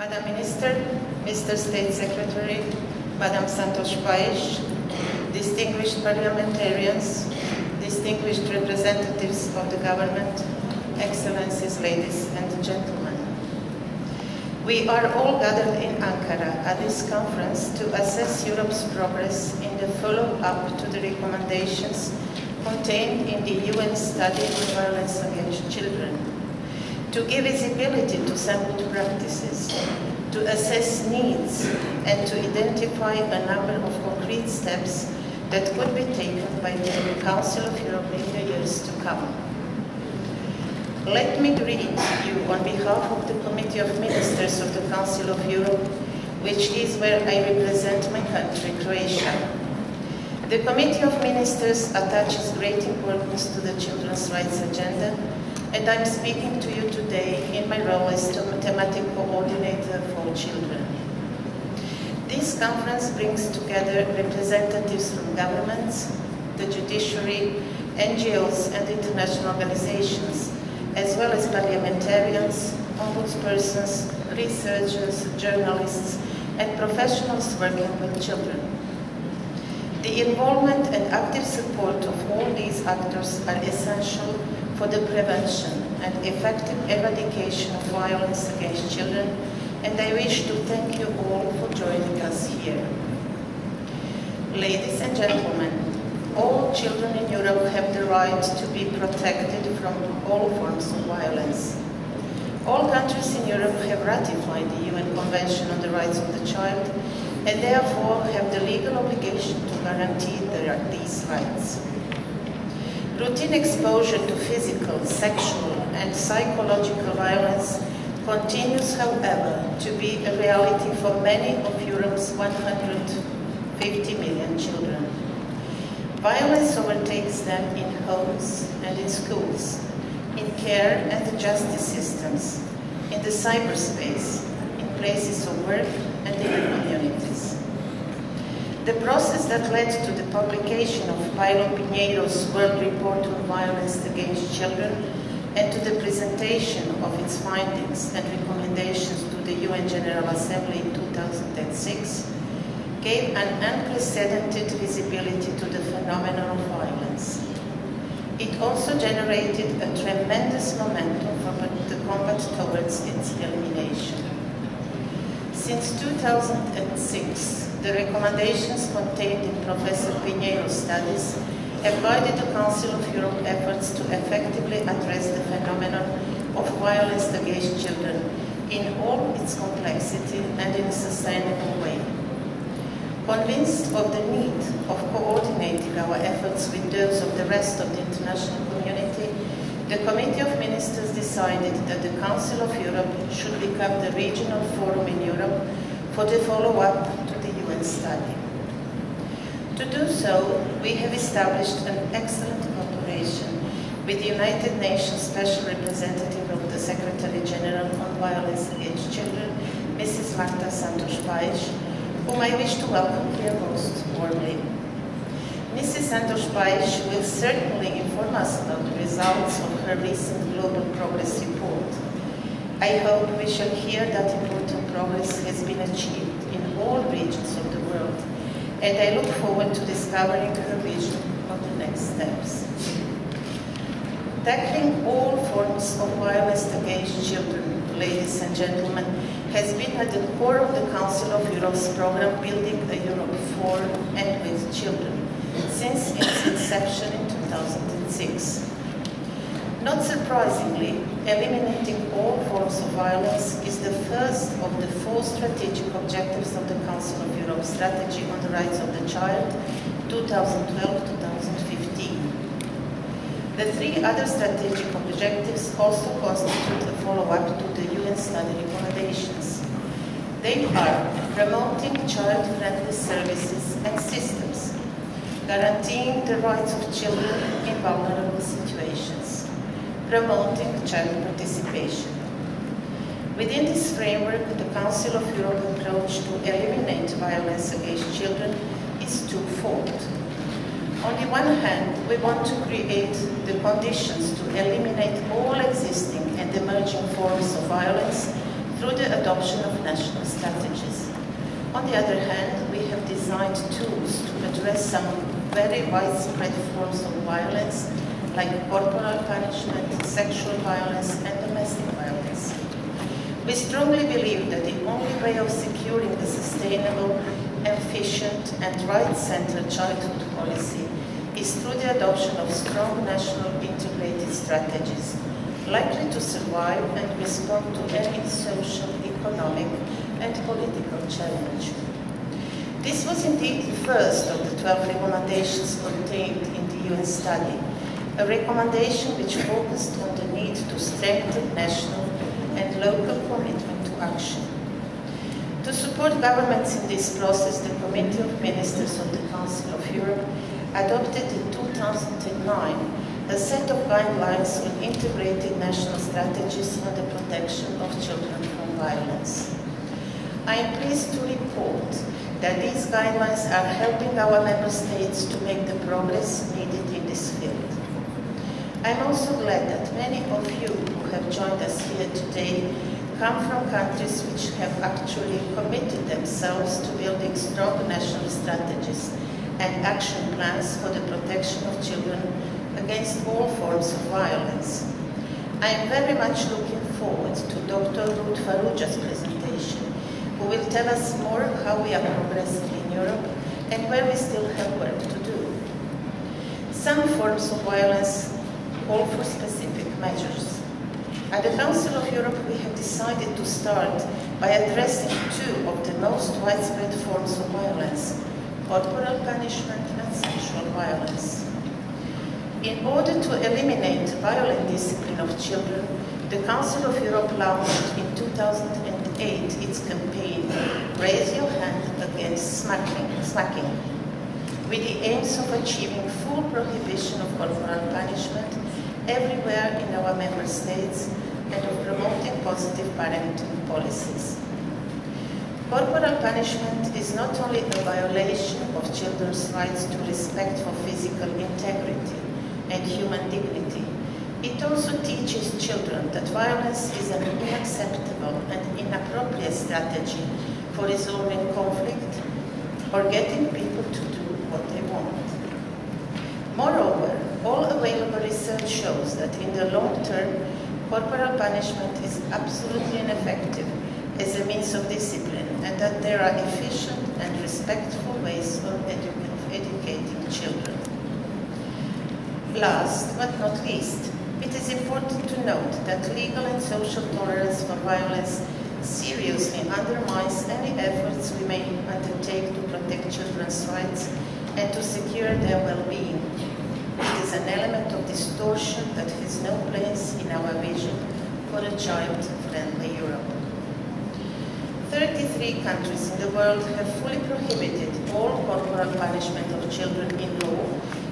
Madam Minister, Mr. State Secretary, Madam Santos Pais, distinguished parliamentarians, distinguished representatives of the government, Excellencies, ladies and gentlemen. We are all gathered in Ankara at this conference to assess Europe's progress in the follow-up to the recommendations contained in the UN study on violence against children, to give visibility to some good practices, to assess needs, and to identify a number of concrete steps that could be taken by the Council of Europe in the years to come. Let me greet you on behalf of the Committee of Ministers of the Council of Europe, which is where I represent my country, Croatia. The Committee of Ministers attaches great importance to the children's rights agenda, and I'm speaking to you today in my role as thematic coordinator for children. This conference brings together representatives from governments, the judiciary, NGOs and international organizations, as well as parliamentarians, ombudspersons, researchers, journalists, and professionals working with children. The involvement and active support of all these actors are essential for the prevention and effective eradication of violence against children, and I wish to thank you all for joining us here. Ladies and gentlemen, all children in Europe have the right to be protected from all forms of violence. All countries in Europe have ratified the UN Convention on the Rights of the Child, and therefore have the legal obligation to guarantee these rights. Routine exposure to physical, sexual, and psychological violence continues, however, to be a reality for many of Europe's 150 million children. Violence overtakes them in homes and in schools, in care and the justice systems, in the cyberspace, in places of work, and in the communities. The process that led to the publication of Paulo Pinheiro's World Report on Violence Against Children and to the presentation of its findings and recommendations to the UN General Assembly in 2006 gave an unprecedented visibility to the phenomenon of violence. It also generated a tremendous momentum for the combat towards its elimination. Since 2006, the recommendations contained in Professor Pinheiro's studies have guided the Council of Europe efforts to effectively address the phenomenon of violence against children in all its complexity and in a sustainable way. Convinced of the need of coordinating our efforts with those of the rest of the international community, the Committee of Ministers decided that the Council of Europe should become the regional forum in Europe for the follow-up study. To do so, we have established an excellent cooperation with the United Nations Special Representative of the Secretary General on Violence Against Children, Mrs. Marta Santos Pais, whom I wish to welcome here most warmly. Mrs. Santos Pais will certainly inform us about the results of her recent Global Progress Report. I hope we shall hear that important progress has been achieved in all regions of the world, and I look forward to discovering her vision of the next steps. Tackling all forms of violence against children, ladies and gentlemen, has been at the core of the Council of Europe's program Building a Europe for and with Children since its inception in 2006. Not surprisingly, eliminating all forms of violence is the first of the four strategic objectives of the Council of Europe Strategy on the Rights of the Child, 2012-2015. The three other strategic objectives also constitute a follow-up to the UN study recommendations. They are promoting child-friendly services and systems, guaranteeing the rights of children in vulnerable situations, promoting child participation. Within this framework, the Council of Europe approach to eliminate violence against children is twofold. On the one hand, we want to create the conditions to eliminate all existing and emerging forms of violence through the adoption of national strategies. On the other hand, we have designed tools to address some very widespread forms of violence, like corporal punishment, sexual violence, and domestic violence. We strongly believe that the only way of securing a sustainable, efficient, and rights-centered childhood policy is through the adoption of strong national integrated strategies, likely to survive and respond to any social, economic, and political challenge. This was indeed the first of the 12 recommendations contained in the UN study, a recommendation which focused on the need to strengthen national and local commitment to action. To support governments in this process, the Committee of Ministers of the Council of Europe adopted in 2009 a set of guidelines on integrated national strategies on the protection of children from violence. I am pleased to report that these guidelines are helping our member states to make the progress needed in this field. I am also glad that many of you who have joined us here today come from countries which have actually committed themselves to building strong national strategies and action plans for the protection of children against all forms of violence. I am very much looking forward to Dr. Ruth Faruja's presentation, who will tell us more how we are progressing in Europe and where we still have work to do. Some forms of violence call for specific measures. At the Council of Europe, we have decided to start by addressing two of the most widespread forms of violence: corporal punishment and sexual violence. In order to eliminate violent discipline of children, the Council of Europe launched in 2008 its campaign "Raise Your Hand Against Smacking," with the aims of achieving full prohibition of corporal punishment everywhere in our member states and of promoting positive parenting policies. Corporal punishment is not only a violation of children's rights to respect for physical integrity and human dignity, it also teaches children that violence is an unacceptable and inappropriate strategy for resolving conflict or getting people to do what they want. Moreover, all available research shows that in the long term, corporal punishment is absolutely ineffective as a means of discipline, and that there are efficient and respectful ways of educating children. Last but not least, it is important to note that legal and social tolerance for violence seriously undermines any efforts we may undertake to protect children's rights and to secure their well-being. It is an element of distortion that has no place in our vision for a child-friendly Europe. 33 countries in the world have fully prohibited all corporal punishment of children in law,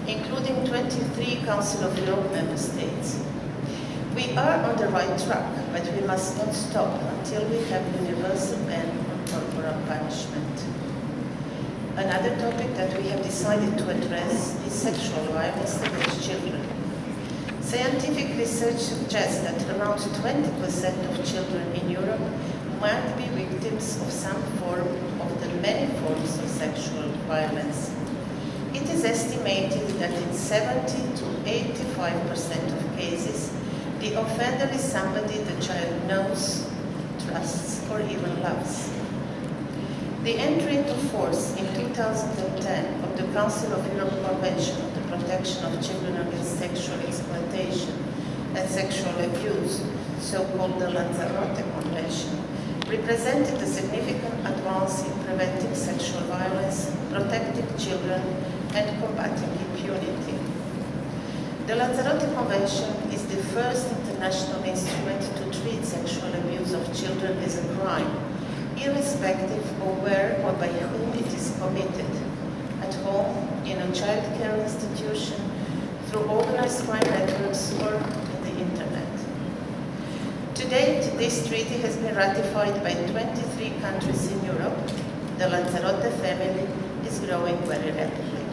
including 23 Council of Europe member states. We are on the right track, but we must not stop until we have a universal ban on corporal punishment. Another topic that we have decided to address is sexual violence against children. Scientific research suggests that around 20% of children in Europe might be victims of some form of the many forms of sexual violence. It is estimated that in 70 to 85% of cases, the offender is somebody the child knows, trusts, or even loves. The entry into force in 2010 of the Council of Europe Convention on the Protection of Children Against Sexual Exploitation and Sexual Abuse, so-called the Lanzarote Convention, represented a significant advance in preventing sexual violence, protecting children, and combating impunity. The Lanzarote Convention is the first international instrument to treat sexual abuse of children as a crime, irrespective of where or by whom it is committed: at home, in a child care institution, through organized crime networks, or on the internet. To date, this treaty has been ratified by 23 countries in Europe. The Lanzarote family is growing very rapidly.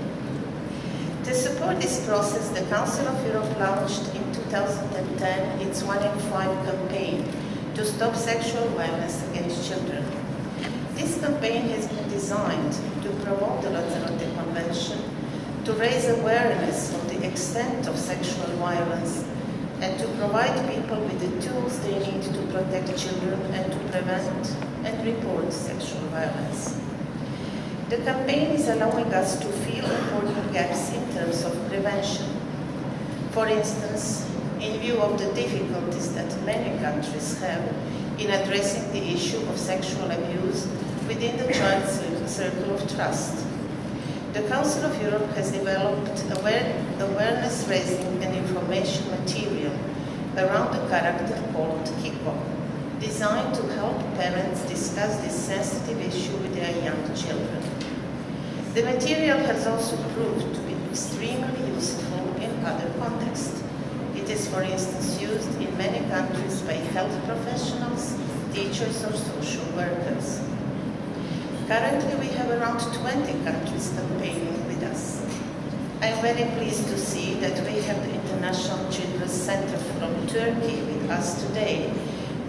To support this process, the Council of Europe launched in 2010 its 1 in 5 campaign, to stop sexual violence against children. This campaign has been designed to promote the Lanzarote Convention, to raise awareness of the extent of sexual violence, and to provide people with the tools they need to protect children and to prevent and report sexual violence. The campaign is allowing us to fill important gaps in terms of prevention. For instance, in view of the difficulties that many countries have in addressing the issue of sexual abuse within the child's circle of trust, the Council of Europe has developed awareness-raising and information material around a character called Kiko, designed to help parents discuss this sensitive issue with their young children. The material has also proved to be extremely useful in other contexts. It is, for instance, used in many countries by health professionals, teachers, or social workers. Currently, we have around 20 countries campaigning with us. I am very pleased to see that we have the International Children's Center from Turkey with us today,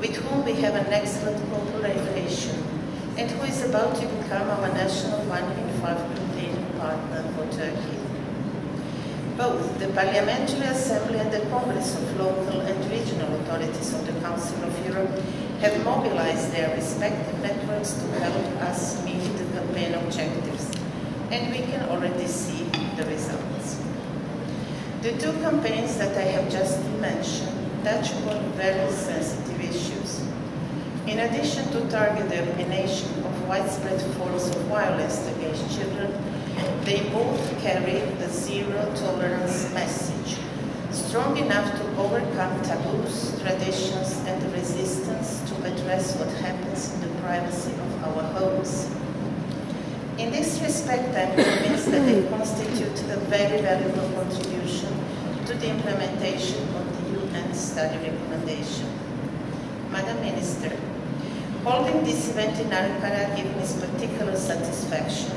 with whom we have an excellent cooperation, and who is about to become our national 1 in 5 campaigning partner for Turkey. Both the Parliamentary Assembly and the Congress of local and regional authorities of the Council of Europe have mobilized their respective networks to help us meet the campaign objectives, and we can already see the results. The two campaigns that I have just mentioned touch upon very sensitive issues. In addition to target the elimination of widespread forms of violence against children, they both carry a zero-tolerance message, strong enough to overcome taboos, traditions, and the resistance to address what happens in the privacy of our homes. In this respect, I am convinced that they constitute a very valuable contribution to the implementation of the UN study recommendation. Madam Minister, holding this event in Ankara gives me particular satisfaction,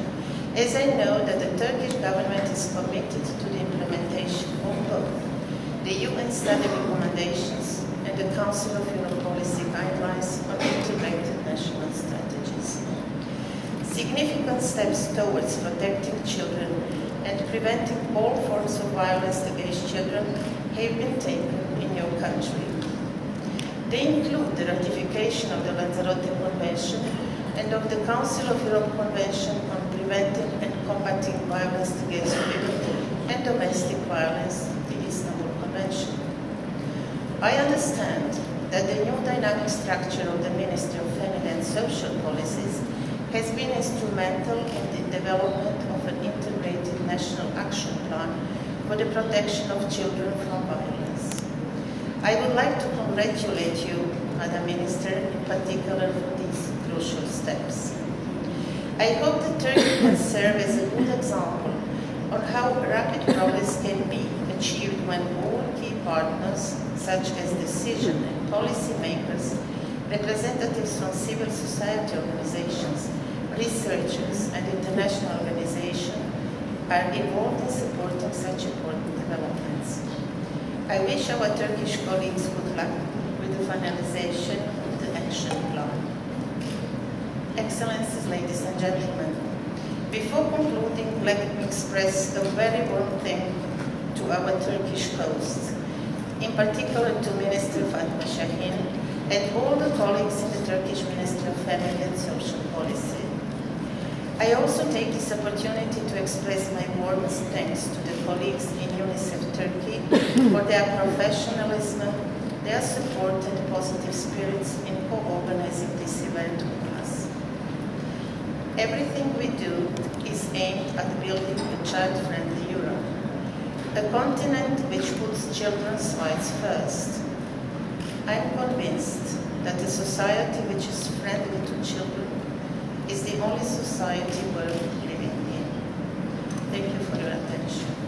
as I know that the Turkish government is committed to the implementation of both the UN study recommendations and the Council of Europe policy guidelines on integrated national strategies. Significant steps towards protecting children and preventing all forms of violence against children have been taken in your country. They include the ratification of the Lanzarote Convention and of the Council of Europe Convention on Preventing and Combating Violence Against Women and Domestic Violence, the Istanbul Convention. I understand that the new dynamic structure of the Ministry of Family and Social Policies has been instrumental in the development of an integrated national action plan for the protection of children from violence. I would like to congratulate you, Madam Minister, in particular for these crucial steps. I hope that Turkey can serve as a good example on how rapid progress can be achieved when all key partners, such as decision and policy makers, representatives from civil society organizations, researchers, and international organizations, are involved in supporting such important developments. I wish our Turkish colleagues good luck with the finalization of the action plan. Excellencies, ladies and gentlemen, before concluding, let me express a very warm thank you to our Turkish hosts, in particular to Minister Fatma Shahin and all the colleagues in the Turkish Ministry of Family and Social Policy. I also take this opportunity to express my warmest thanks to the colleagues in UNICEF Turkey for their professionalism, their support, and positive spirits in co-organizing this event. Everything we do is aimed at building a child-friendly Europe, a continent which puts children's rights first. I am convinced that a society which is friendly to children is the only society worth living in. Thank you for your attention.